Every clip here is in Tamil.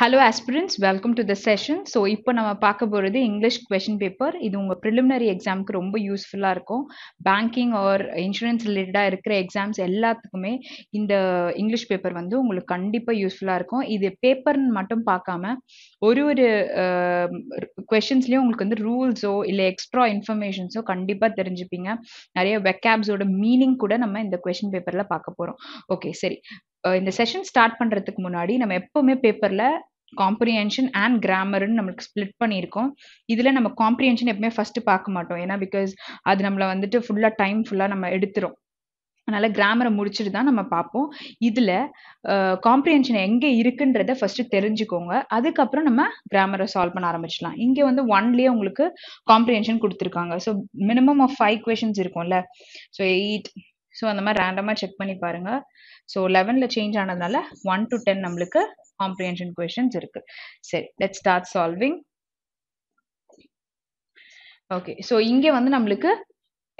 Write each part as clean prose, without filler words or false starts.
Hello aspirants, welcome to the session. So இப்போ நம்ம பார்க்க போறது English question paper. இது உங்க preliminary exam க்கு ரொம்ப யூஸ்ஃபுல்லா இருக்கும். Banking or insurance related ஆ இருக்கிற exams எல்லாத்துக்குமே இந்த English paper வந்து உங்களுக்கு கண்டிப்பா யூஸ்ஃபுல்லா இருக்கும். இது பேப்பர்னு மட்டும் பார்க்காம ஒரு questionsலயும் உங்களுக்கு வந்து ரூல்ஸோ இல்ல எக்ஸ்ட்ரா இன்ஃபர்மேஷன்ஸோ கண்டிப்பா தெரிஞ்சுப்பீங்க. நிறைய vocabsோட மீனிங் கூட நம்ம இந்த question paperல பார்க்க போறோம். ஓகே சரி. In the session start பண்றதுக்கு முன்னாடி நம்ம எப்பவுமே பேப்பர்ல comprehension and grammar னு நமக்கு split பண்ணிருக்கோம். இதுல நம்ம comprehension எப்பவுமே first பார்க்க மாட்டோம். ஏனா because அது நம்மள வந்துட்டு full-ஆ நம்ம எடுத்துறோம். அதனால கிராமரை முடிச்சிட்டு தான் நம்ம பாப்போம். இதுல காம்ப்ரிஹென்ஷன் எங்க இருக்குன்றதை ஃபர்ஸ்ட் தெரிஞ்சுக்கோங்க. அதுக்கு அப்புறம் நம்ம கிராமரை சால்வ் பண்ண ஆரம்பிச்சலாம். இங்க வந்து 1லயே உங்களுக்கு காம்ப்ரிஹென்ஷன் கொடுத்திருக்காங்க. சோ minimum of 5 questions இருக்கும்ல. சோ 8 so அந்த மாதிரி randomly check பண்ணி பாருங்க. So 11ல change ஆனதனால 1 to 10 நமக்கு comprehension questions இருக்கு. சரி, let's start solving. Okay, so இங்க வந்து நமக்கு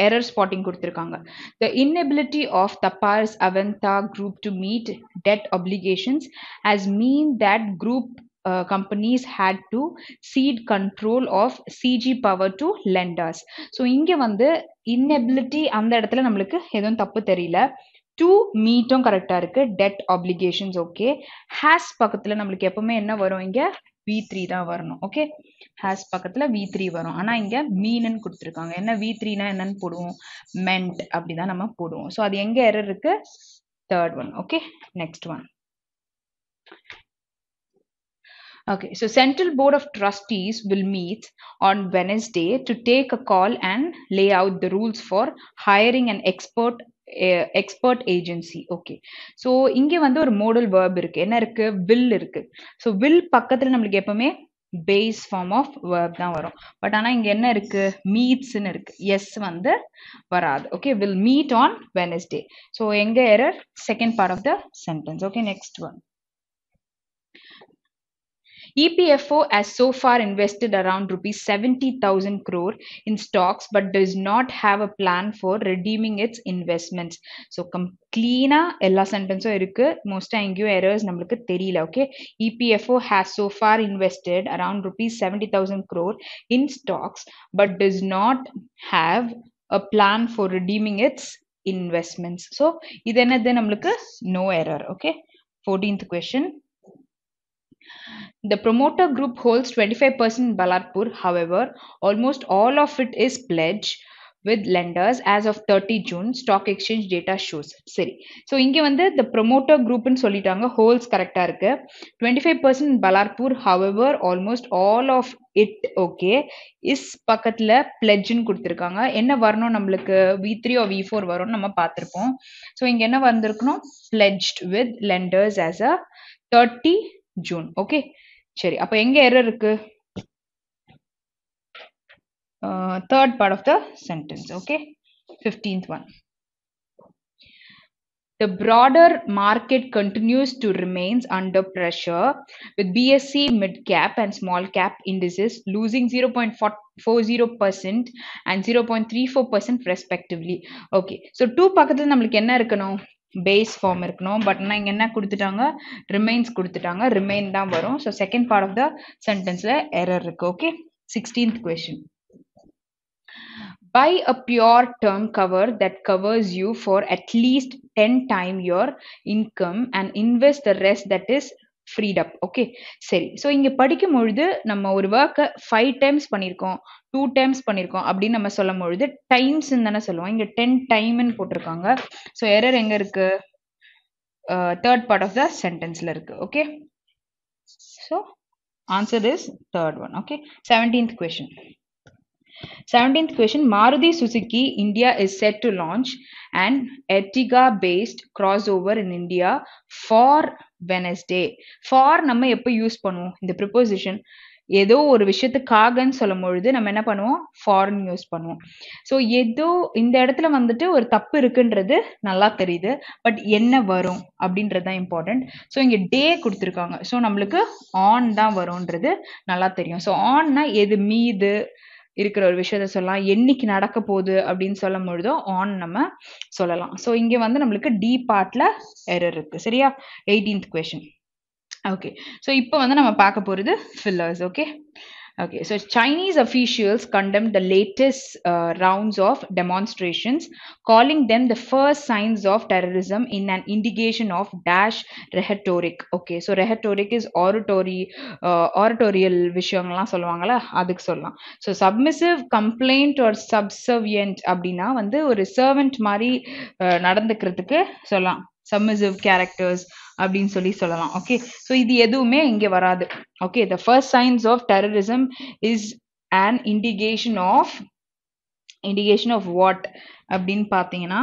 error spotting கொடுத்திருக்காங்க. The inability of Tapar's Avanta group to meet debt obligations has mean that group companies had to cede control of CG power to lenders. So இங்க வந்து inability அந்த இடத்துல நமக்கு எதுவும் தப்பு தெரியல. To meet on correct ah debt obligations okay has பக்கத்துல நமக்கு எப்பவுமே என்ன வரும் இங்க v3 தான் வரணும். Okay, has பக்கத்துல v3 வரும். ஆனா இங்க mean ன்னு கொடுத்திருக்காங்க. என்ன v3 னா என்னன்னு போடுவோம்? meant அப்படி தான் நம்ம போடுவோம். சோ அது எங்க error இருக்கு? third one. Okay, next one. Okay, so Central Board of Trustees will meet on Wednesday to take a call and lay out the rules for hiring an expert agency. Okay, so inge vandu or modal verb irukku, enna irukku, will irukku. So will pakkathula namakku eppovume base form of verb dhaan varum. But ana inge enna irukku, meets nu irukku. Yes vandu varad. Okay, will meet on Wednesday. So enga error? Second part of the sentence. Okay, next one. EPFO has so far invested around rupees 70,000 crore in stocks but does not have a plan for redeeming its investments. So clean ella sentence irukku, most angu errors namakku theriyala. Okay, EPFO has so far invested around rupees 70,000 crore in stocks but does not have a plan for redeeming its investments. So idenadhu namakku no error. Okay, 14th question. The promoter group holds 25% in Ballarpur. However, almost all of it is pledged with lenders as of 30 June. Stock exchange data shows. Sorry. So, inge vandu the promoter group nu sollitaanga, holds correct ah irukku. 25% in Ballarpur. However, almost all of it okay is pakkathula pledge nu kuduthirukanga. Enna varano namakku v3 or v4 varano nama paathirpom. So inge enna vandiruknom, pledged with lenders as a 30 June. Okay, சரி, அப்ப எங்க error இருக்கு? Third part of the sentence. Okay, 15th one. The broader market continues to remains under pressure with BSE mid cap and small cap indices losing 0.40% and 0.34% respectively. Okay, so 2 பக்கத்துல நமக்கு என்ன இருக்கணும்? base form இருக்கணும். பட் நான் இங்க என்ன கொடுத்துட்டாங்க? remains கொடுத்துட்டாங்க. remain தான் வரும். So second part of the sentenceல error இருக்கு. Okay, 16th question. Buy a pure term cover that covers you for at least 10 times your income and invest the rest that is freed up. Okay, சரி. So இங்க படிக்கும் பொழுது நம்ம ஒரு வர்க்க 5 times பண்ணிருக்கோம், 2 times பண்ணிருக்கோம் அப்படி நம்ம சொல்லும் பொழுது times ன்னு தான சொல்லுவோம். இங்க 10 time ன்னு போட்டுருக்காங்க. சோ எரர் எங்க இருக்கு? third part of the sentenceல இருக்கு. Okay, so answer is third one. Okay, 17th question. 17th question. Maruti Suzuki India is set to launch an Ertiga based crossover in India for Wednesday. For நம்ம எப்ப யூஸ் பண்ணுவோம் இந்த preposition? ஏதோ ஒரு விஷயத்துக்காகன்னு சொல்லும் பொழுது நம்ம என்ன பண்ணுவோம்? ஃபார்ன் யூஸ் பண்ணுவோம். ஸோ ஏதோ இந்த இடத்துல வந்துட்டு ஒரு தப்பு இருக்குன்றது நல்லா தெரியுது. பட் என்ன வரும் அப்படின்றது தான் இம்பார்ட்டன்ட். ஸோ இங்கே டே கொடுத்துருக்காங்க. ஸோ நம்மளுக்கு ஆன் தான் வரும்ன்றது நல்லா தெரியும். ஸோ ஆன்னா எது மீது இருக்கிற ஒரு விஷயத்த சொல்லலாம். என்னைக்கு நடக்க போகுது அப்படின்னு சொல்லும் பொழுதோ ஆன் நம்ம சொல்லலாம். ஸோ இங்கே வந்து நம்மளுக்கு டி பார்ட்ல எரர் இருக்கு. சரியா? 18th question. Okay, so இப்போ வந்து நம்ம பார்க்க போறது fillers. Okay. Okay, so Chinese officials condemned the latest rounds of demonstrations, calling them the first signs of terrorism in an indication of dash rhetoric. Okay, so rhetoric is oratory, oratorial vishayangala solvangala adukku sollaam. So submissive, complaint or subservient abdina vandu or servant mari nadandukradhukku sollaam. Submissive characters abdin soli solalam. Okay, so idu eduvume inge varadu. Okay, the first signs of terrorism is an indication of what abdin pathina.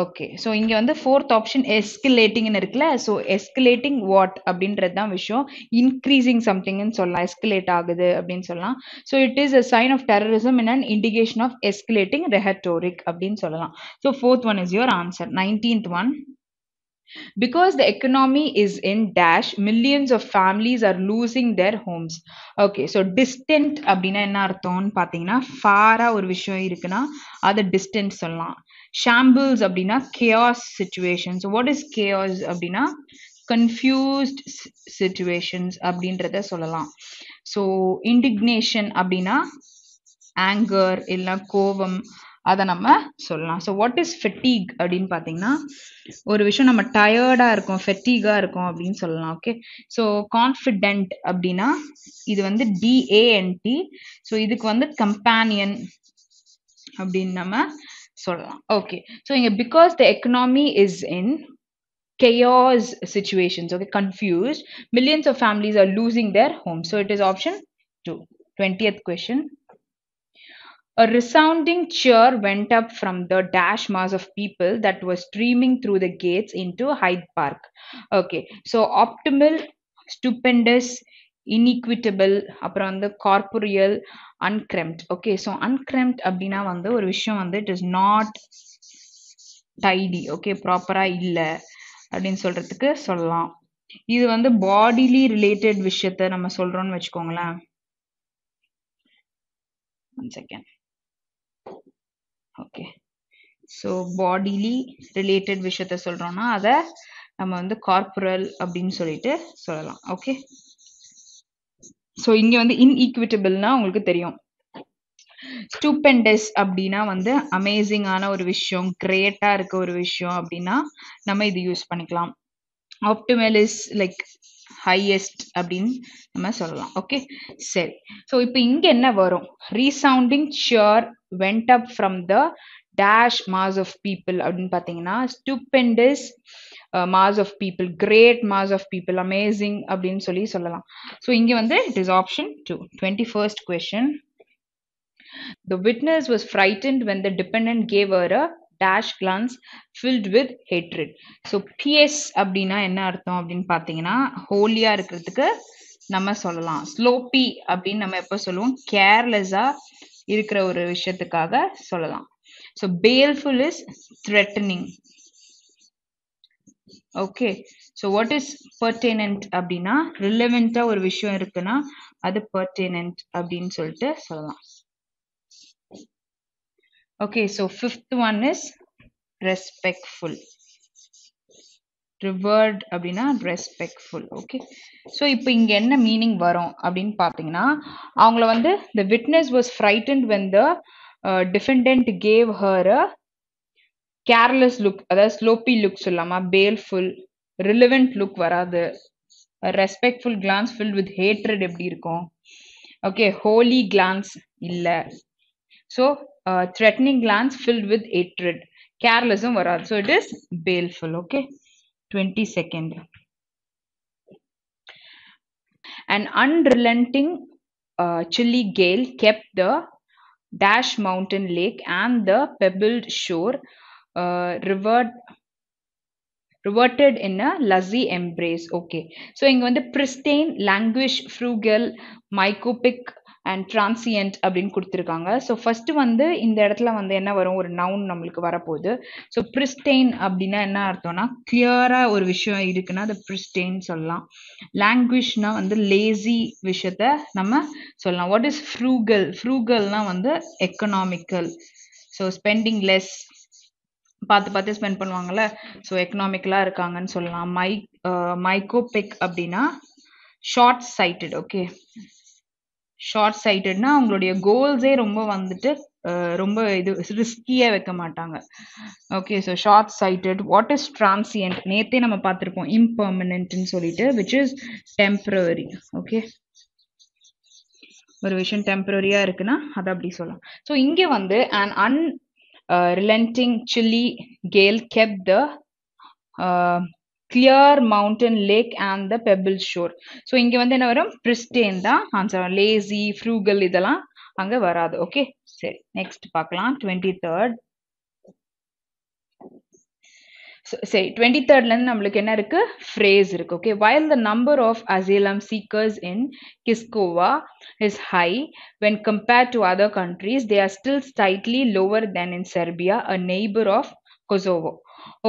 Okay, so inge vandu fourth option escalating nu irukla. So escalating what abindradha vishayam, increasing something nu solla, escalate agudhu abdin solla. So it is a sign of terrorism in an indication of escalating rhetoric abdin solla. So fourth one is your answer. 19th one, because the economy is in dash, millions of families are losing their homes. Okay, so distant அப்படினா என்ன அர்த்தம்னு பாத்தீங்கன்னா ஃபாரா ஒரு விஷயம் இருக்குனா அது distant சொல்லலாம். Shambles அப்படினா chaos situation. So what is chaos அப்படினா confused situations அப்படின்றத சொல்லலாம். So indignation அப்படினா anger இல்ல கோபம் அத நம்ம சொல்லலாம். So what is fatigue அப்படினு பாத்தீங்கன்னா ஒரு விஷயம் நம்ம டயர்டா இருக்கும், fatigue-ஆ இருக்கும் அப்படினு சொல்லலாம். Okay, so confident அப்படினா இது வந்து DANT. So இதுக்கு வந்து companion அப்படினு நம்ம சொல்லலாம். Okay, so இங்க because the economy is in chaos situations, okay, confused, millions of families are losing their homes. So it is option 2. 20th question. A resounding cheer went up from the dash mass of people that was streaming through the gates into Hyde Park. Okay, so optimal, stupendous, inequitable, upon the corporeal, uncramped. Okay, so uncramped abdina vandu or vishayam vandu it is not tidy. Okay, proper-a illa abdin solradhukku sollaam. Idu vandu bodily related vishayatha nama solronu vechukongala. One second. Okay, so bodily related விஷயத்தை சொல்றோம்னா அத நம்ம வந்து corporal அப்படினு சொல்லிட்டு சொல்லலாம். Okay, so இங்க வந்து inequitableனா உங்களுக்கு தெரியும். Stupendous அப்படினா வந்து amazing ஆன ஒரு விஷயம், கிரேட்டா இருக்க ஒரு விஷயம் அப்படினா நம்ம இது யூஸ் பண்ணிக்கலாம். Optimal is like highest அப்படினு நம்ம சொல்லலாம். Okay, சரி, சோ இப்போ இங்க என்ன வரும்? Resounding cheer went up from the dash mass of people அப்படினு பாத்தீங்கன்னா stupendous mass of people, great mass of people, amazing அப்படினு சொல்லி சொல்லலாம். சோ இங்க வந்து it is option 2. 21st question. The witness was frightened when the defendant gave her a dash glance filled with hatred. So PS அப்படினா என்ன அர்த்தம் அப்படினு பாத்தீங்கன்னா ஹோலியா இருக்குதுக்கு நம்ம சொல்லலாம். ஸ்லோபி அப்படினு நம்ம எப்ப சொல்லுவோம்? கேர்லெஸா இருக்கிற ஒரு விஷயத்துக்காக சொல்லலாம். So baleful is threatening. Okay, so what is pertinent அப்படினா relevant-ஆ ஒரு விஷயம் இருக்குனா அது pertinent அப்படினு சொல்லிட்டு சொல்லலாம். Okay, so fifth one is respectful. Revered அப்படினா respectful. Okay, so இப்போ இங்க என்ன மீனிங் வரும் அப்படினு பாத்தீங்கன்னா அவங்கள வந்து the witness was frightened when the defendant gave her a careless look, அதாவது sloppy look சொல்லாமா, baleful, relevant look வராது, a respectful glance filled with hatred எப்படி இருக்கும்? Okay, holy glance இல்ல. So threatening glance filled with hatred, carelessum varad. So it is baleful. Okay, 22nd. An unrelenting chilly gale kept the dash mountain lake and the pebbled shore reverted in a lazy embrace. Okay, so inga vandu pristine, languish, frugal, myopic and transient அப்படினு கொடுத்திருக்காங்க. சோ ஃபர்ஸ்ட் வந்து இந்த இடத்துல வந்து என்ன வரும்? ஒரு noun நமக்கு வர போகுது. சோ pristine அப்படினா என்ன அர்த்தம்னா கிளியரா ஒரு விஷயம் இருக்குனா அது pristine சொல்லலாம். languishனா வந்து lazy விஷயத்தை நம்ம சொல்லலாம். what is frugal? frugalனா வந்து economical. so spending less, பார்த்து பார்த்து ஸ்பெண்ட் பண்ணுவாங்கல்ல. ஸோ எக்கனாமிக்கலாக இருக்காங்கன்னு சொல்லலாம். மைக்கோபெக் அப்படின்னா ஷார்ட் சைட்டட். ஓகே, ஷார்ட் சைட்டட்னா அவங்களுடைய கோல்ஸே ரொம்ப வந்துட்டு ரொம்ப இது ரிஸ்கியாக வைக்க மாட்டாங்க. Okay, so short sighted. What is transient? நேற்றே நம்ம பார்த்துருப்போம், இம்பர்மனன்ட்னு சொல்லிட்டு, விச் இஸ் டெம்பரரி. ஓகே, ஒரு விஷயம் டெம்பரரியாக இருக்குன்னா அதை அப்படி சொல்லலாம். ஸோ இங்கே வந்து and unrelenting chilly gale kept the clear mountain lake and the pebble shore. So இங்கே வந்து என்ன வரும்? pristine தான் ஆன்சர். லேசி, ஃப்ரூகல் இதெல்லாம் அங்கே வராது. ஓகே, சரி நெக்ஸ்ட் பார்க்கலாம். 23rd. சரி, 23rdலேருந்து நம்மளுக்கு என்ன இருக்கு? ஃப்ரேஸ் இருக்கு. Okay, while the number of asylum seekers in Kiskova is high when compared to other countries, they are still slightly lower than in Serbia, a neighbor of Kosovo.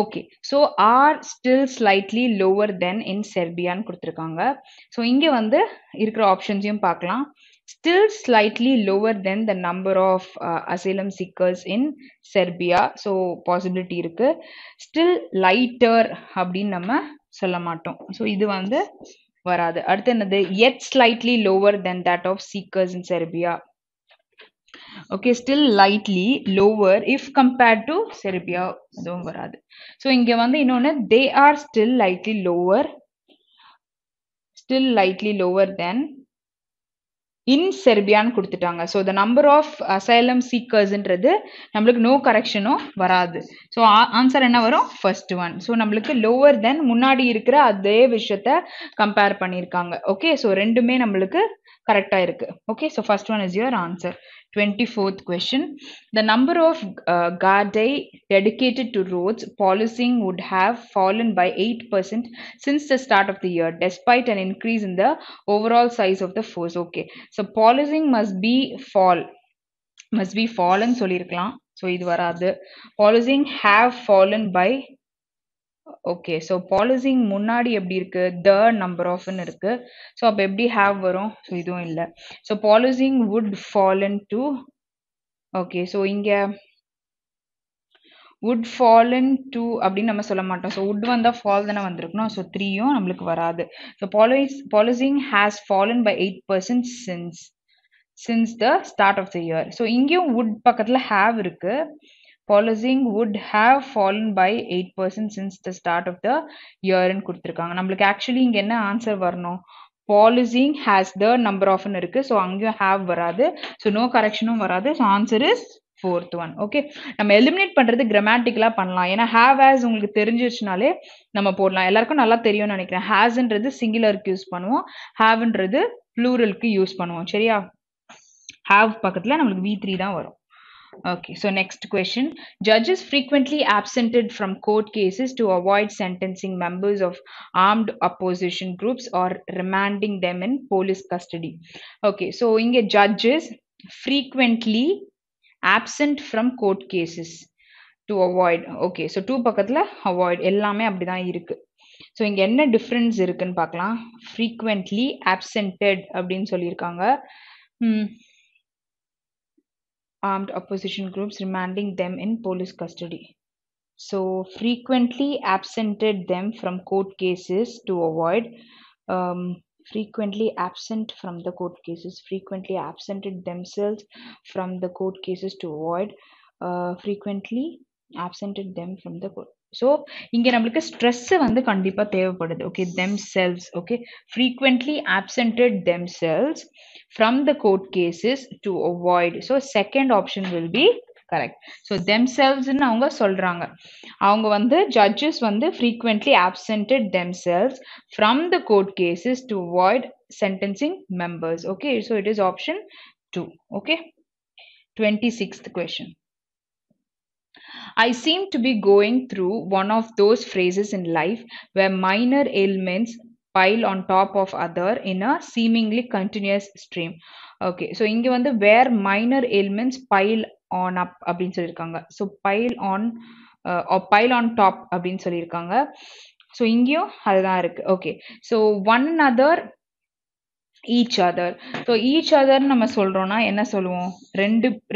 Okay, so are still slightly lower than in செர்பியான்னு கொடுத்துருக்காங்க. ஸோ இங்கே வந்து இருக்கிற ஆப்ஷன்ஸையும் பார்க்கலாம். still slightly lower than the number of asylum seekers in Serbia, so possibility இருக்கு. still lighter அப்படின்னு நம்ம சொல்ல மாட்டோம். ஸோ இது வந்து வராது. அடுத்து என்னது? yet slightly lower than that of seekers in Serbia. okay, still lightly lower if compared to Serbia, அதுவும் வராது. ஸோ இங்கே வந்து இன்னொன்று, they are still lightly lower than in செர்பியான்னு கொடுத்துட்டாங்க. So the number of asylum சீக்கர்ஸ்ன்றது நம்மளுக்கு நோ கரெக்ஷனும் வராது. ஸோ ஆன்சர் என்ன வரும்? First one. ஸோ நம்மளுக்கு லோவர் தென் முன்னாடி இருக்கிற அதே விஷயத்த கம்பேர் பண்ணியிருக்காங்க. ஓகே, ஸோ ரெண்டுமே நம்மளுக்கு கரெக்டாக இருக்குது. Okay, so first one is your answer. 24th question. The number of gardai dedicated to roads policing would have fallen by 8% since the start of the year, despite an increase in the overall size of the force. Okay, so policing must be fallen solirkalam. So idu varadu. Policing have fallen by. okay, so policing முன்னாடி எப்படி இருக்கு? the number of ன்னு இருக்கு. so அப்ப எப்படி have வரும்? so இதுவும் இல்ல. so policing would fallen to. okay, so இங்க would fallen to அப்படின்னு நம்ம சொல்ல மாட்டோம். so would வந்தா fall தான வந்திருக்கணும். so 3யும் நமக்கு வராது. so policing has fallen by 8% since the start of the year. so இங்கேயும் would பக்கத்துல have இருக்கு. policing would have fallen by 8% since the start of the year ன்னு கொடுத்திருக்காங்க. நமக்கு actually இங்க என்ன ஆன்சர் வரணும்? policing has the number of ன்னு இருக்கு. so அங்கேயும் have வராது. so no correctionம் வராது. so answer is fourth one. okay, நம்ம எலிமினேட் பண்றது கிராமட்டிக்கலா பண்ணலாம். ஏன்னா have as உங்களுக்கு தெரிஞ்சிருச்சுனாலே நம்ம போடலாம். எல்லாருக்கும் நல்லா தெரியும்னு நினைக்கிறேன். hasன்றது சிங்குலருக்கு யூஸ் பண்ணுவோம், haveன்றது ப்ளூரலுக்கு யூஸ் பண்ணுவோம். சரியா? have பக்கத்துல நமக்கு v3 தான் வரும். okay, so next question. judges frequently absented from court cases to avoid sentencing members of armed opposition groups or remanding them in police custody. okay, so inge judges frequently absent from court cases to avoid. okay, so two pakkathla avoid ellame apdi dhaan irukku. so inge enna difference irukku nu paakalam. frequently absented appdin sollirukanga. Armed opposition groups, remanding them in police custody. so frequently absented them from court cases to avoid. Frequently absent from the court cases, frequently absented themselves from the court cases to avoid. Frequently absented them from the court. so இங்க நமக்கு stress வந்து கண்டிப்பா தேவைப்படுது. okay, themselves. okay, frequently absented themselves from the court cases to avoid. so second option will be correct. so themselves ன்னு அவங்க சொல்றாங்க. அவங்க வந்து judges வந்து frequently absented themselves from the court cases to avoid sentencing members. okay, so it is option 2. okay, 26th question. I seem to be going through one of those phases in life where minor ailments pile on top of other in a seemingly continuous stream. okay, so inge vandu where minor ailments pile on up appdin sollirukanga. so pile on or pile on top appdin sollirukanga. so ingiyum adha dhaan irukku. okay, so one another each other. So each other நம்ம சொல்றோம்னா என்ன சொல்லுவோம்?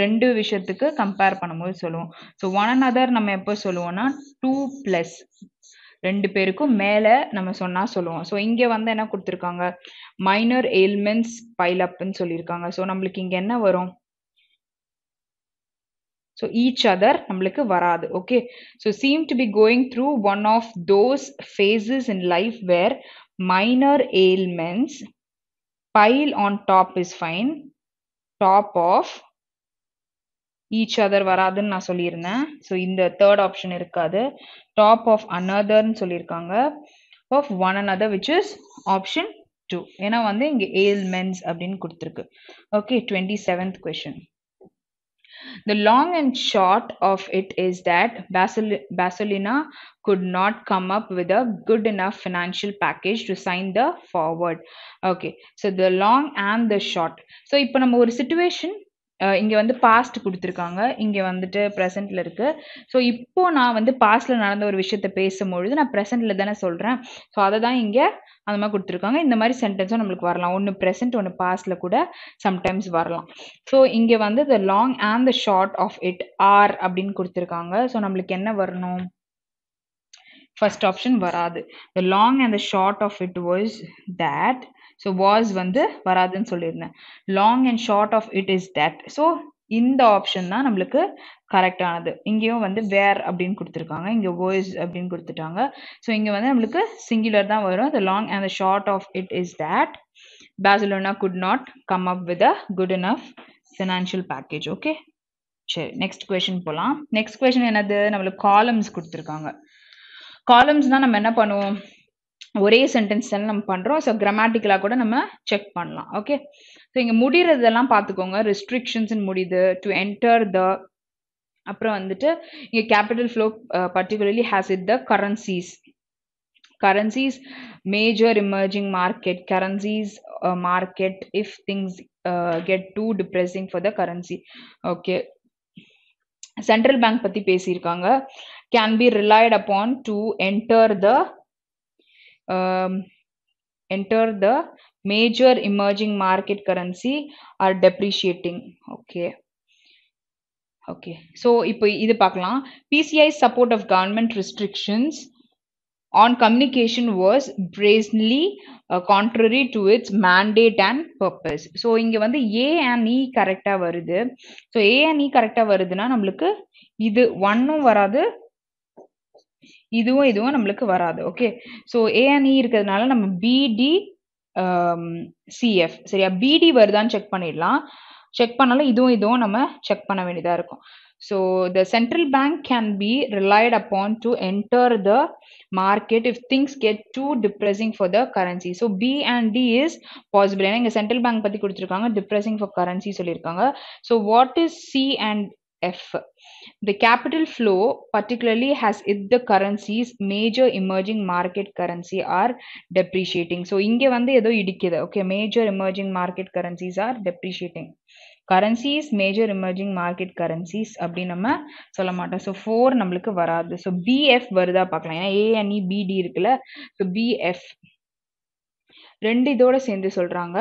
ரெண்டு விஷயத்துக்கு கம்பேர் பண்ணும்போது சொல்லுவோம். So one another நம்ம எப்போ சொல்லுவோம்னா 2+, ரெண்டு பேருக்கும் மேல நம்ம சொன்னா சொல்லுவோம். ஸோ இங்க வந்து என்ன கொடுத்துருக்காங்க? மைனர் எயில்மெண்ட்ஸ் பைல் அப்னு சொல்லியிருக்காங்க. ஸோ நம்மளுக்கு இங்க என்ன வரும்? So each other நம்மளுக்கு வராது. Okay. So seem to be going through one of those phases in life where minor ailments pile on top is fine, top of each other வராதுன்னு நான் சொல்லியிருந்தேன். ஸோ இந்த தேர்ட் ஆப்ஷன் இருக்காது. டாப் ஆஃப் அனதர்ன்னு சொல்லியிருக்காங்க. Of one another which is option 2. ஏன்னா வந்து இங்கே ailments அப்படின்னு கொடுத்துருக்கு. Okay, 27th question. The long and short of it is that Basilina could not come up with a good enough financial package to sign the forward. Okay, so the long and the short. So இப்போ நம்ம ஒரு situation இங்க வந்து பாஸ்ட் கொடுத்துருக்காங்க, இங்க வந்துட்டு ப்ரெசென்ட்ல இருக்கு. ஸோ இப்போ நான் வந்து பாஸ்ட்ல நடந்த ஒரு விஷயத்த பேசும்பொழுது நான் ப்ரெசென்ட்ல தானே சொல்றேன். ஸோ அதை தான் இங்க அந்த மாதிரி கொடுத்துருக்காங்க. இந்த மாதிரி சென்டென்ஸும் நம்மளுக்கு வரலாம், ஒன்று ப்ரெசென்ட் ஒன்று பாஸ்ட்ல கூட சம்டைம்ஸ் வரலாம். ஸோ இங்க வந்து the long and the short of it are அப்படின்னு கொடுத்துருக்காங்க. ஸோ நம்மளுக்கு என்ன வரணும்? ஃபர்ஸ்ட் ஆப்ஷன் வராது. The long and the short of it was that. So was வந்து வராதுன்னு சொல்லியிருந்தேன். Long and short of it is that. So இந்த ஆப்ஷன் தான் நம்மளுக்கு கரெக்டானது. இங்கேயும் வந்து வேர் அப்படின்னு கொடுத்துருக்காங்க, இங்கே வாஸ் அப்படின்னு கொடுத்துட்டாங்க. ஸோ இங்கே வந்து நம்மளுக்கு சிங்குலர் தான் வரும். The long and the short of it is that Barcelona could not come up with a good enough financial package. Okay, சரி, நெக்ஸ்ட் கொஸ்டின் போகலாம். நெக்ஸ்ட் கொஸ்டின் என்னது? நம்மளுக்கு காலம்ஸ் கொடுத்துருக்காங்க. காலம்ஸ்னா நம்ம என்ன பண்ணுவோம்? ஒரே சென்டென்ஸ் தானே நம்ம பண்ணுறோம். ஸோ கிராமட்டிக்கலாக கூட நம்ம செக் பண்ணலாம். ஓகே, ஸோ இங்கே முடிகிறதெல்லாம் பார்த்துக்கோங்க. ரெஸ்ட்ரிக்ஷன்ஸ்ன்னு முடியுது, டு என்டர் த, அப்புறம் வந்துட்டு இங்கே capital flow particularly has it the currencies. Currencies, major emerging market, currencies market if things get too depressing for the currency. Okay, central bank பற்றி பேசியிருக்காங்க. Can be relied upon to enter the major emerging market currency are depreciating. Okay. Okay. So, இப்போ இது பார்க்கலாம். PCI's support of government restrictions on communication was brazenly contrary to its mandate and purpose. So, இங்க வந்து A and E கரெக்டாக வருது. ஸோ A and E கரெக்டாக வருதுன்னா நம்மளுக்கு இது ஒன்றும் வராது, இதுவும் இதுவும் நம்மளுக்கு வராது. Okay, so A and E இருக்கிறதுனால நம்ம பிடி சிஎஃப், சரியா, பிடி வருதான்னு செக் பண்ணிடலாம். செக் பண்ணாலும் இதுவும் இதுவும் நம்ம செக் பண்ண வேண்டியதாக இருக்கும். So the central bank can be relied upon to enter the market if things get too depressing for the currency. So B and D is possible. ஏன்னா இங்கே சென்ட்ரல் பேங்க் பற்றி கொடுத்துருக்காங்க, டிப்ரெசிங் ஃபார் கரன்சி சொல்லியிருக்காங்க. So what is C and F? The capital flow particularly has hit the currencies, major emerging market currency are depreciating. So inge vandu edho idikkudu. Okay, major emerging market currencies are depreciating. Currencies, major emerging market currencies appdi nama solla matta. So 4 nammalku varadhu. So BF varudha paakalam. Ena A and E BD irukla. So BF ரெண்டு இதோட சேர்ந்து சொல்றாங்க.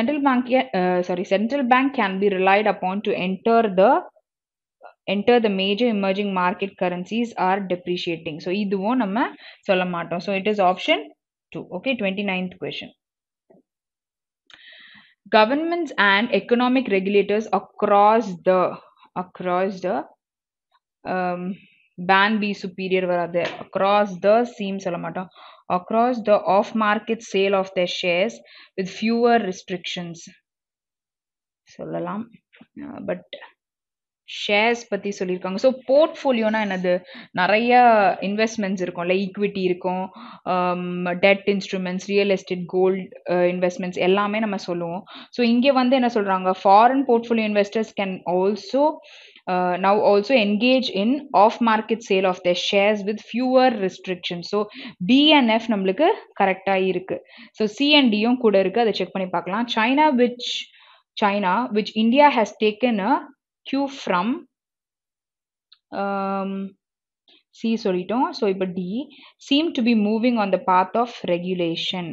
Central bank can be relied upon to enter the major emerging market currencies are depreciating. So இதுவும் நம்ம சொல்ல மாட்டோம். So it is option 2. Okay, 29th question. Governments and economic regulators across the ban be superior வராது. Across the seam சொல்ல மாட்டோம். Across the off-market sale of their shares with fewer restrictions சொல்லலாம். பட் ஷேர்ஸ் பற்றி சொல்லியிருக்காங்க. ஸோ போர்ட்ஃபோலியோனா என்னது? நிறைய இன்வெஸ்ட்மெண்ட்ஸ் இருக்கும்ல, ஈக்விட்டி இருக்கும், debt instruments, real estate, gold investments எல்லாமே நம்ம சொல்லுவோம். ஸோ இங்கே வந்து என்ன சொல்கிறாங்க? Foreign portfolio investors can also now also engage in off-market sale of their shares with fewer restrictions. So B and F நம்மளுக்கு கரெக்டாக இருக்கு. ஸோ C and Dயும் கூட இருக்கு, அதை செக் பண்ணி பார்க்கலாம். China which India has taken a cue from C சொல்லிட்டோம். ஸோ இப்போ D, seem to be moving on the path of regulation.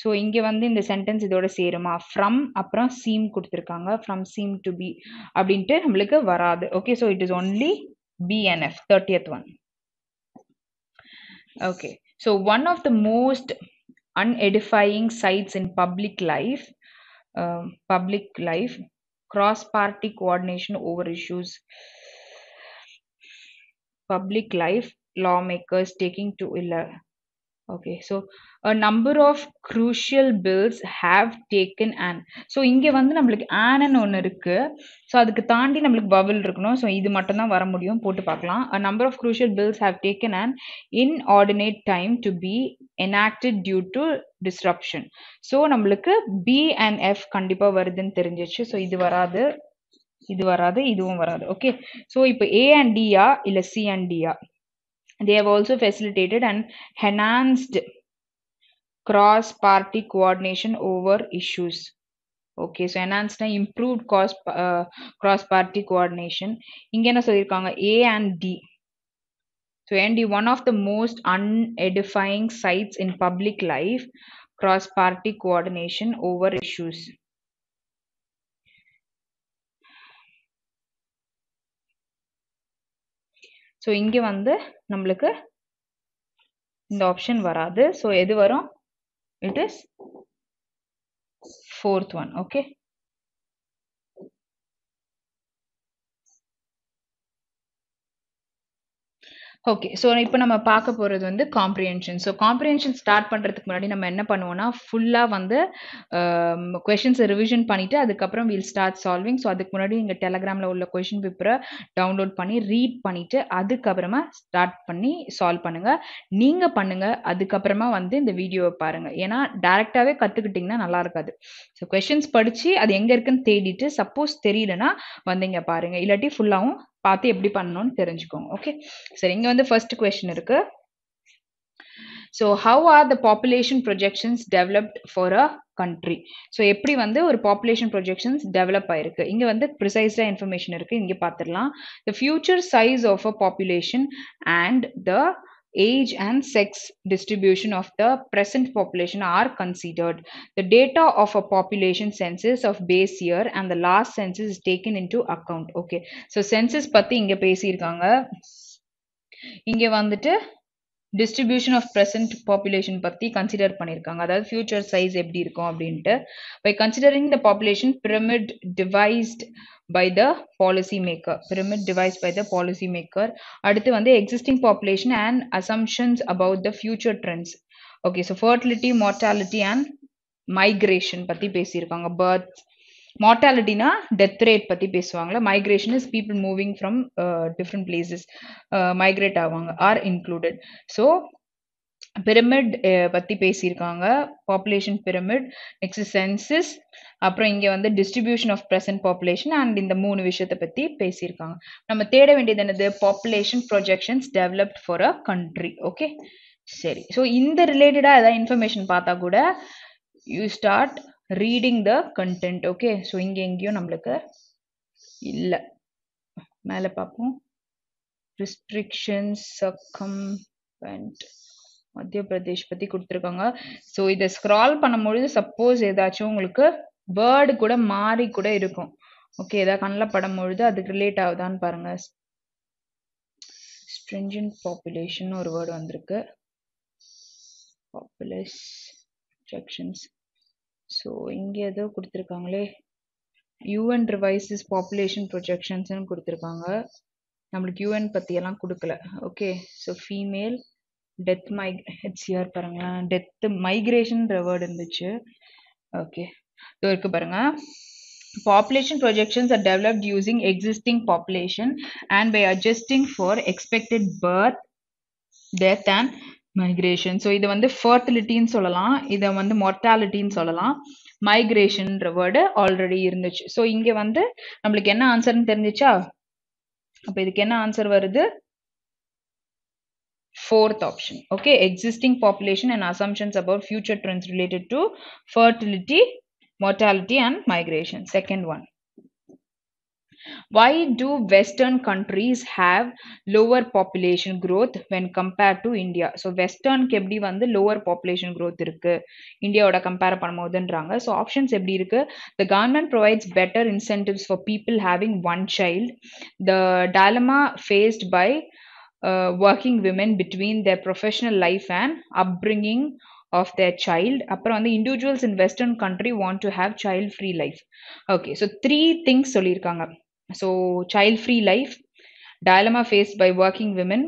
So இங்க வந்து இந்த சென்டென்ஸ் இதோட சேருமா from அப்புறம் seem கொடுத்திருக்காங்க from seem to be அப்படிட்டு நமக்கு வராது. Okay, so it is only B and F, 30th one. Okay, so one of the most unedifying sides in public life, cross-party coordination over issues. Public life, lawmakers taking to okay, so a number of crucial bills have taken an. So இங்கே வந்து நம்மளுக்கு an ஒன்று இருக்கு. So அதுக்கு தாண்டி நம்மளுக்கு vowel இருக்கணும். So இது மட்டும் தான் வர முடியும், போட்டு பார்க்கலாம். A number of crucial bills have taken an inordinate time to be enacted due to disruption. So நம்மளுக்கு B and F கண்டிப்பா வருதுன்னு தெரிஞ்சிச்சு. So இது வராது, இது வராது, இதுவும் வராது. ஓகே, ஸோ இப்போ A and D ஆ இல்லை C and D ah? They have also facilitated and enhanced cross-party coordination over issues. Okay, so enhanced and improved cross-party coordination. இங்கே என்ன சொல்லியிருக்காங்க? A and D. So A and D, one of the most unedifying sides in public life, cross-party coordination over issues. So இங்கே வந்து நம்மளுக்கு இந்த ஆப்ஷன் வராது. So எது வரும்? It is fourth one. Okay. Okay, so இப்போ நம்ம பார்க்க போகிறது வந்து காம்ப்ரிஹென்ஷன். ஸோ காம்ப்ரிஹென்ஷன் ஸ்டார்ட் பண்ணுறதுக்கு முன்னாடி நம்ம என்ன பண்ணுவோம்னா ஃபுல்லாக வந்து கொஷின்ஸை ரிவிஷன் பண்ணிவிட்டு அதுக்கப்புறம் வீல் ஸ்டார்ட் சால்விங். ஸோ அதுக்கு முன்னாடி நீங்கள் டெலகிராமில் உள்ள கொஷின் பேப்பரை டவுன்லோட் பண்ணி ரீட் பண்ணிவிட்டு அதுக்கப்புறமா ஸ்டார்ட் பண்ணி சால்வ் பண்ணுங்கள். நீங்கள் பண்ணுங்கள், அதுக்கப்புறமா வந்து இந்த வீடியோவை பாருங்கள். ஏன்னா டேரெக்டாகவே கற்றுக்கிட்டிங்கன்னா நல்லா இருக்காது. ஸோ கொஷின்ஸ் படித்து அது எங்கே இருக்குன்னு தேடிட்டு சப்போஸ் தெரியலன்னா வந்து இங்கே பாருங்கள், இல்லாட்டி ஃபுல்லாகவும் பார்த்து எப்படி பண்ணணும்னு தெரிஞ்சுக்கோங்க. ஓகே, சரி, இங்கே வந்து ஃபர்ஸ்ட் கொஸ்டின் இருக்கு. So how are the population projections developed for a country? So எப்படி வந்து ஒரு பாப்புலேஷன் ப்ரொஜெக்ஷன்ஸ் டெவலப் ஆயிருக்கு? இங்கே வந்து ப்ரிசைஸாக இன்ஃபர்மேஷன் இருக்கு, இங்கே பார்த்துடலாம். The future size of a population and the age and sex distribution of the present population are considered. The data of a population census of base year and the last census is taken into account. Okay, so census பத்தி இங்க பேசிருக்காங்க. இங்க வந்துட்டு distribution of present population பத்தி கன்சிடர் பண்ணிருக்காங்க, அதாவது ஃபியூச்சர் சைஸ் எப்படி இருக்கும் அப்படின்ட்டு. By considering the population pyramid devised by the policy maker, pyramid devised by the policy maker. அடுத்து வந்து existing population and assumptions about the future trends. Okay, so fertility, mortality and migration பத்தி பேசிருக்காங்க. Birth, mortality na death rate பத்தி பேசுவாங்கல, migration is people moving from different places, migrate ஆவாங்க, are included. So பிரமிட் பற்றி பேசியிருக்காங்க, பாப்புலேஷன் பிரமிட். நெக்ஸ்ட் சென்சஸ், அப்புறம் இங்கே வந்து distribution of present population and இந்த மூணு விஷயத்தை பற்றி பேசியிருக்காங்க. நம்ம தேட வேண்டியது என்னது? Population projections developed for a country. Okay, சரி, ஸோ இந்த ரிலேட்டடாக ஏதாவது இன்ஃபர்மேஷன் பார்த்தா கூட you start reading the content. Okay, so இங்கே எங்கேயும் நம்மளுக்கு இல்லை. மேலே பார்ப்போம். ரெஸ்ட்ரிக்ஷன்ஸ் சர்கம்வெண்ட் மத்திய பிரதேஷ் பத்தி கொடுத்துருக்காங்க. ஸோ இதை ஸ்க்ரால் பண்ணும்பொழுது சப்போஸ் ஏதாச்சும் உங்களுக்கு வேர்டு கூட மாறி கூட இருக்கும். ஓகே, ஏதாவது கண்ணில் படும் பொழுது அதுக்கு ரிலேட் ஆகுதான்னு பாருங்க. ஸ்ட்ரிஞ்சன்ட் பாப்புலேஷன் ஒரு வேர்டு வந்திருக்கு, பாப்புலஸ் ப்ரொஜெக்ஷன்ஸ். ஸோ இங்கே ஏதோ கொடுத்துருக்காங்களே, யூஎன் ரிவைசஸ் பாப்புலேஷன் ப்ரொஜெக்ஷன்ஸ்ன்னு கொடுத்துருக்காங்க. நம்மளுக்கு யூஎன் பற்றியெல்லாம் கொடுக்கல. ஓகே, ஸோ ஃபீமேல் டெத் ஹெச்சியர் பாருங்களேன், டெத்து மைக்ரேஷன்ன்ற வேர்டு இருந்துச்சு. ஓகே, இது இருக்கு பாருங்க. Population projections are developed using existing population and by adjusting for expected birth, death and migration. So இதை வந்து ஃபர்டிலிட்டின்னு சொல்லலாம், இதை வந்து மொர்டாலிட்டின்னு சொல்லலாம். மைக்ரேஷன்ன்ற வேர்டு ஆல்ரெடி இருந்துச்சு. ஸோ இங்கே வந்து நம்மளுக்கு என்ன ஆன்சர்னு தெரிஞ்சிச்சா? அப்போ இதுக்கு என்ன ஆன்சர் வருது? Fourth option. Okay, existing population and assumptions about future trends related to fertility, mortality and migration. Second one. Why do Western countries have lower population growth when compared to India? So வெஸ்டர்னுக்கு எப்படி வந்து lower population growth இருக்கு இந்தியாவோட compare பண்ணும்போதுன்றாங்க. So options எப்படி இருக்கு? The government provides better incentives for people having one child. The dilemma faced by working women between their professional life and upbringing of their child. அப்புறம் வந்து individuals in Western country want to have child free life. Okay, so three things சொல்லியிருக்காங்க. So child free life, dilemma faced by working women,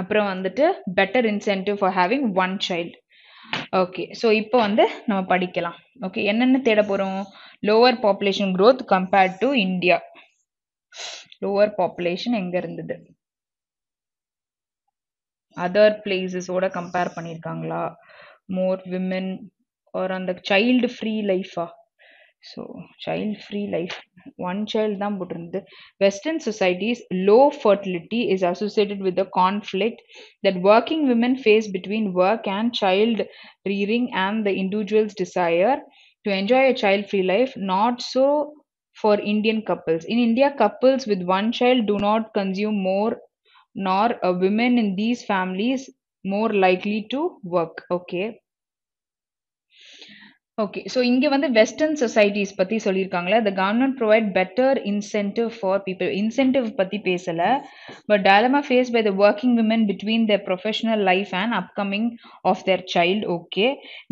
அப்புறம் வந்துட்டு better incentive for having one child. Okay, so இப்போ வந்து நம்ம படிக்கலாம். Okay, என்னென்ன தேட போறோம்? lower population growth compared to India. Lower population எங்க இருந்தது? other places ஓட compare பண்ணிருக்காங்களா? more women or அந்த child free life ஆ? So child free life, one child தான் போட்டிருந்தது. Western societies low fertility is associated with the conflict that working women face between work and child rearing and the individual's desire to enjoy a child free life. Not so for Indian couples. In India, couples with one child do not consume more, nor are women in these families more likely to work. Okay. Okay, so இங்க வந்து வெஸ்டர்ன் சொசைட்டிஸ் பத்தி சொல்லிருக்காங்கல. The government provide better incentive for people. Incentive பத்தி பேசல, but dilemma faced by the working women between their professional life and upcoming of their child. Okay,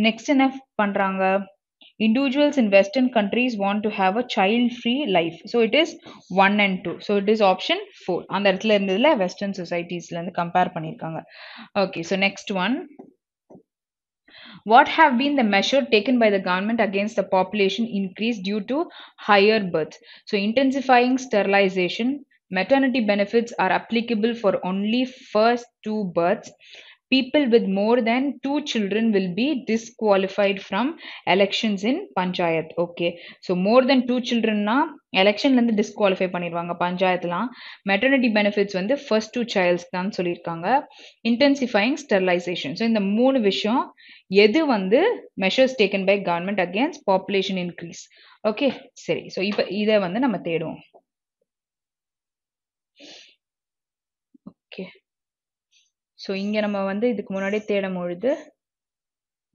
next என்ன பண்றாங்க? Individuals in Western countries want to have a child free life. So it is 1 and 2. So it is option 4. அந்த இடத்துல இருந்ததுல வெஸ்டர்ன் சொசைட்டிஸ்ல இருந்து கம்பேர் பண்ணிருக்காங்க. Okay, so next one. What have been the measure taken by the government against the population increase due to higher birth? So intensifying sterilization, maternity benefits are applicable for only first 2 births. People with more than 2 children will be disqualified from elections in panchayat. Okay, so more than 2 children na election la disqualify பண்ணிடுவாங்க panchayatla. Maternity benefits வந்து first 2 childs தான் சொல்லிருக்காங்க. Intensifying sterilization. So இந்த 3 விஷயம் எது வந்து measures taken by government against population increase. Okay, சரி. So இப்போ இத வந்து நம்ம தேடுவோம். Okay, so இங்க நம்ம வந்து இதுக்கு முன்னாடி தேடும் பொழுது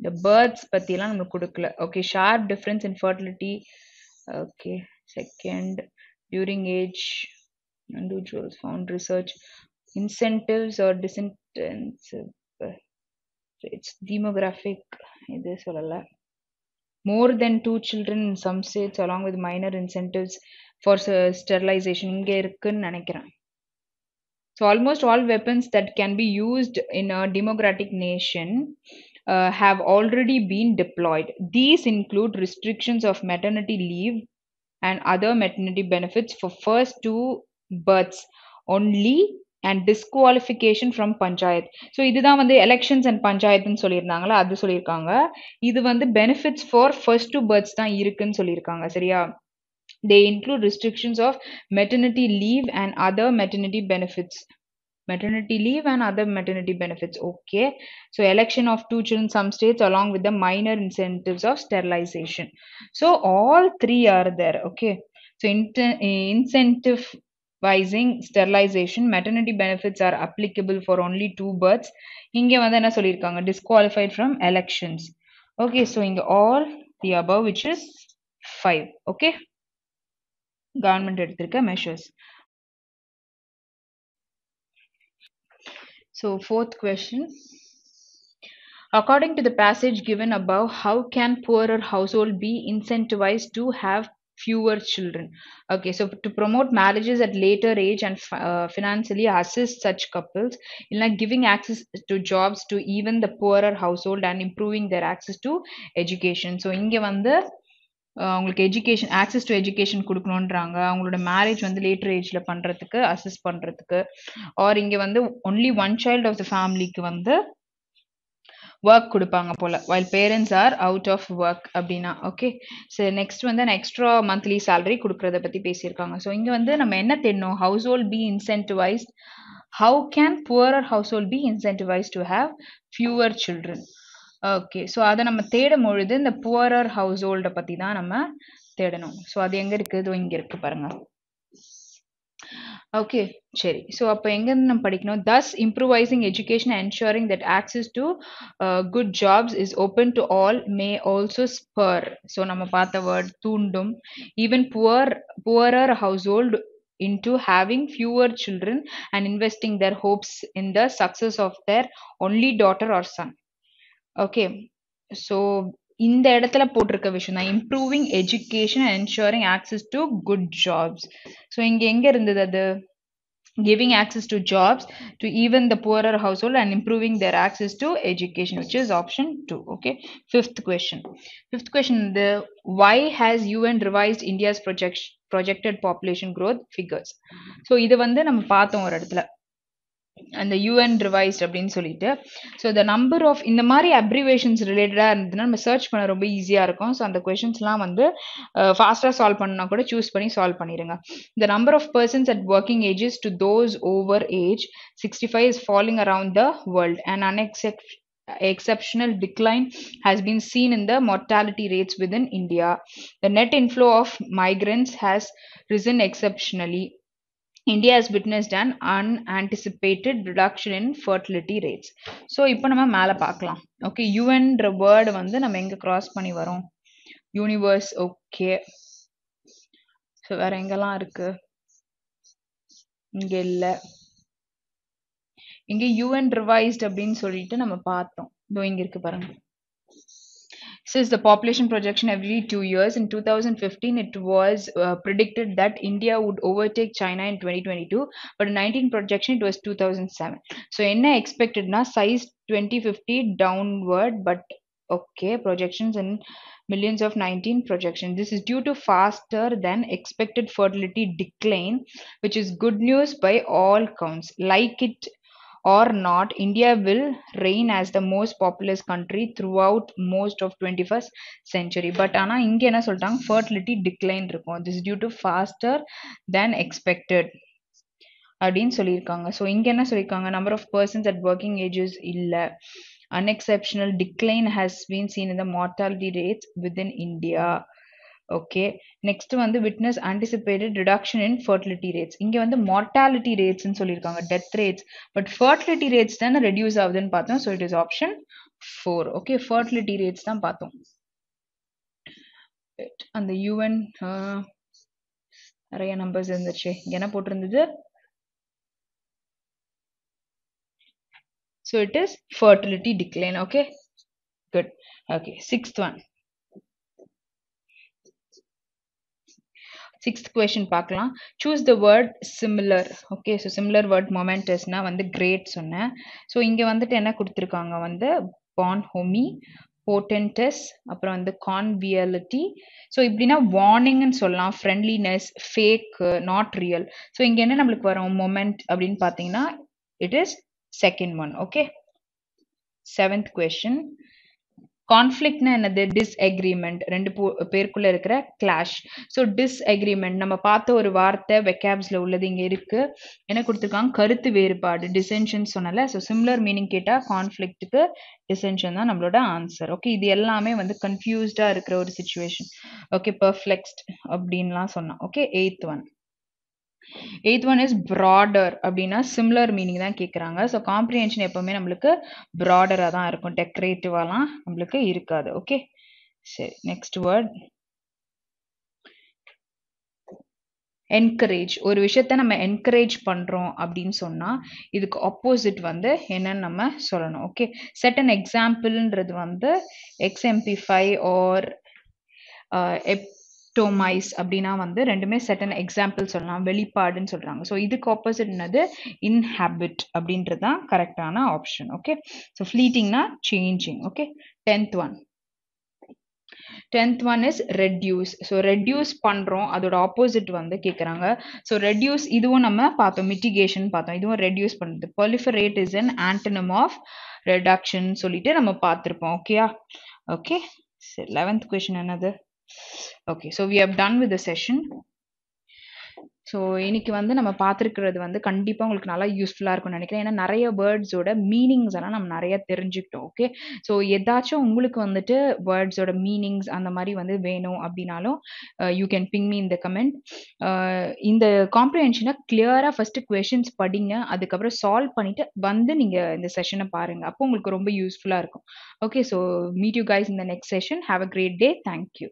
the births பத்திலாம் நமக்கு கொடுக்கல. Okay, sharp difference in fertility. Okay, second during age individuals found research incentives or disincentives. It's demographic idu solala. More than 2 children in some states along with minor incentives for sterilization inge irukku nenikiran. So almost all weapons that can be used in a democratic nation have already been deployed. These include restrictions of maternity leave and other maternity benefits for first 2 births only and disqualification from panchayat. So idha vande elections and panchayat nu solliranga la, adu solliranga. Idu vande benefits for first 2 births than irukku nu solliranga, seriya? They include restrictions of maternity leave and other maternity benefits. Maternity leave and other maternity benefits. Okay, so election of 2 children in some states along with the minor incentives of sterilization. So all 3 are there. Okay, so incentivizing sterilization, maternity benefits are applicable for only 2 births. Inge vandha enna sollirukanga? Disqualified from elections. Okay, so inge all the above, which is 5. Okay, government eduthirka measures. So fourth question. According to the passage given above, how can poorer household be incentivized to have fewer children? Okay, so to promote marriages at later age and financially assist such couples, like giving access to jobs to even the poorer household and improving their access to education. So inge vanda உங்களுக்கு எஜுகேஷன் ஆக்சஸ் டு எஜுகேஷன் கொடுக்கணுன்றாங்க. அவங்களோட மேரேஜ் வந்து லேட்டர் ஏஜில் பண்ணுறதுக்கு அசஸ் பண்ணுறதுக்கு, ஆர் இங்கே வந்து only one child of the ஃபேமிலிக்கு வந்து ஒர்க் கொடுப்பாங்க போல், while parents are out of work அப்படின்னா. ஓகே, சரி நெக்ஸ்ட் வந்து எக்ஸ்ட்ரா மந்த்லி சேலரி கொடுக்குறத பற்றி பேசியிருக்காங்க. ஸோ இங்கே வந்து நம்ம என்ன தேடணும்? Household be incentivised. How can poorer household be incentivised to have fewer children? Okay, so அதை நம்ம தேடும் பொழுது இந்த புவரர் ஹவுஸ் ஹோல்டை பற்றி தான் நம்ம தேடணும். ஸோ அது எங்கே இருக்குது? இங்கே இருக்குது பாருங்கள். Okay, சரி. ஸோ அப்போ எங்கேருந்து நம்ம படிக்கணும்? Thus, improvising education and ensuring that access to good jobs is open to all may also spur. So நம்ம பார்த்த வேர்ட் தூண்டும். Even poorer household into having fewer children and investing their hopes in the success of their only daughter or son. Okay, so இந்த இடத்துல போட்டிருக்க விஷயம் தான் improving education and ensuring access to good jobs. So இங்கே எங்கே இருந்தது அது? Giving access to jobs to even the poorer household and improving their access to education which is option two. Okay, fifth question வந்து why has UN revised India's projected population growth figures. So இது வந்து நம்ம பார்த்தோம் ஒரு இடத்துல அந்த UN revised அப்படின்னு சொல்லிட்டு. ஸோ த நம்பர் ஆஃப் இந்த மாதிரி அப்ரிவேஷன்ஸ் ரிலேட்டடாக இருந்ததுன்னா நம்ம சர்ச் பண்ண ரொம்ப ஈஸியாக இருக்கும். ஸோ அந்த கொஷின்ஸ்லாம் வந்து ஃபாஸ்ட்டாக சால்வ் பண்ணா கூட சூஸ் பண்ணி சால்வ் பண்ணிடுங்க. The number of persons at working ages to those over age 65 is falling around the world and exceptional decline has been seen in the mortality rates within India. The net inflow of migrants has risen exceptionally. India has witnessed an unanticipated reduction in fertility rates. So இப்போ நம்ம மேலே பார்க்கலாம். ஓகே, யூஎன்ற வேர்டு வந்து நம்ம எங்கே கிராஸ் பண்ணி வரோம்? யூனிவர்ஸ். ஓகே, ஸோ வேற எங்கெல்லாம் இருக்கு? இங்கே இல்லை, இங்கே யூஎன் ரிவைஸ்ட் அப்படின்னு சொல்லிட்டு நம்ம பார்த்தோம். இங்கே இருக்கு பாருங்க. Since the population projection every 2 years, in 2015 it was predicted that India would overtake China in 2022, but in 19 projection it was 2007. So enna expected na size 2050 downward, but okay, projections in millions of 19 projection. This is due to faster than expected fertility decline, which is good news by all counts. Like it or not, India will reign as the most populous country throughout most of 21st century. But ana inge enna solranga fertility decline irukum, this is due to faster than expected adin soliranga. So inge enna soliranga, number of persons at working ages illa, unexceptional decline has been seen in the mortality rates within India. Okay, next வந்து witness anticipated reduction in fertility rates. இங்கே வந்து mortality rates ன்னு சொல்லியிருக்காங்க, death rates, but fertility rates தான் reduce ஆகுதுன்னு பார்த்தோம். So it is option 4. Okay, fertility rates தான் பார்த்தோம். அந்த UN நிறைய நம்பர்ஸ் இருந்துச்சு, இங்கே என்ன போட்டிருந்தது? So it is fertility decline. Okay, good. Okay, sixth question பார்க்கலாம். Choose the word similar. Okay, so similar word momentous னா வந்து great சொன்னேன். So இங்க வந்துட்டு என்ன கொடுத்திருக்காங்க? வந்து bonhomie, portentous, அப்புறம் வந்து conviviality. So இப்படினா warning ன்னு சொல்லலாம், friendliness, fake, not real. So இங்க என்ன நமக்கு வரும்? moment அப்படினு பாத்தீங்கன்னா it is second one. Okay, seventh question. Conflict னா என்னது? disagreement, ரெண்டு பேருக்குள்ள இருக்கிற clash. ஸோ disagreement நம்ம பார்த்த ஒரு வார்த்தை வெக்காப்ஸ்ல உள்ளது இங்கே இருக்கு. என்ன கொடுத்துருக்காங்க? கருத்து வேறுபாடு, டிசென்ஷன் சொன்னல. ஸோ சிம்லர் மீனிங் கேட்டால் கான்ஃப்ளிக்ட்டுக்கு டிசென்ஷன் தான் நம்மளோட ஆன்சர். ஓகே, இது எல்லாமே வந்து கன்ஃபியூஸ்டாக இருக்கிற ஒரு சுச்சுவேஷன். ஓகே, பர்ஃப்ளெக்ஸ்ட் அப்படின்லாம் சொன்னான். Okay, eighth one is broader அப்படின்னா similar meaning தான் கேட்குறாங்க. ஸோ காம்ப்ரிஹென்ஷன் எப்பவுமே நம்மளுக்கு broader-ஆ தான் இருக்கும், டெக்கரேட்டிவாலாம் நம்மளுக்கு இருக்காது. ஓகே, சரி, நெக்ஸ்ட் வேர்ட் என்கரேஜ். ஒரு விஷயத்த நம்ம என்கரேஜ் பண்ணுறோம் அப்படின்னு சொன்னால் இதுக்கு ஆப்போசிட் வந்து என்னன்னு நம்ம சொல்லணும். ஓகே, செட் அண்ட் எக்ஸாம்பிள்ன்றது வந்து எக்ஸ்எம்பிஃபை ஆர் எப்டோமைஸ் அப்படின்னா வந்து ரெண்டுமே செட் அண்ட் எக்ஸாம்பிள் சொல்லலாம், வெளிப்பாடுன்னு சொல்கிறாங்க. ஸோ இதுக்கு ஆப்போசிட் என்னது? இன்ஹாபிட் அப்படின்றது தான் கரெக்டான ஆப்ஷன். ஓகே, ஸோ ஃப்ளீட்டிங்னா changing. Okay, tenth one is reduce. So reduce பண்ணுறோம், அதோட ஆப்போசிட் வந்து கேட்குறாங்க. ஸோ ரெடியூஸ் இதுவும் நம்ம பார்த்தோம், மிட்டிகேஷன் பார்த்தோம், இதுவும் ரெடியூஸ் பண்ணுறது. proliferate is an antonym of reduction சொல்லிட்டு நம்ம பார்த்துருப்போம். ஓகேயா? ஓகே, சரி, 11th question என்னது? Okay, so we have done with the session. So இன்னைக்கு வந்து நம்ம பாத்துக்கிறது வந்து கண்டிப்பா உங்களுக்கு நல்லா யூஸ்ஃபுல்லா இருக்கும்னு நினைக்கிறேன். ஏன்னா நிறைய வேர்ட்ஸ் ஓட மீனிங்ஸ் எல்லாம் நம்ம நிறைய தெரிஞ்சிட்டோம். ஓகே, சோ ஏதாச்சும் உங்களுக்கு வந்துட்டு வேர்ட்ஸ் ஓட மீனிங்ஸ் அந்த மாதிரி வந்து வேணும் அப்படினாலும் you can ping me in the comment. இந்த காம்ப்ரிஹென்ஷனை கிளியரா ஃபர்ஸ்ட் क्वेश्चंस படிங்க, அதுக்கு அப்புறம் சால்வ் பண்ணிட்டு வந்து நீங்க இந்த செஷனை பாருங்க. அப்போ உங்களுக்கு ரொம்ப யூஸ்ஃபுல்லா இருக்கும். Okay, so meet you guys in the next session. Have a great day. Thank you.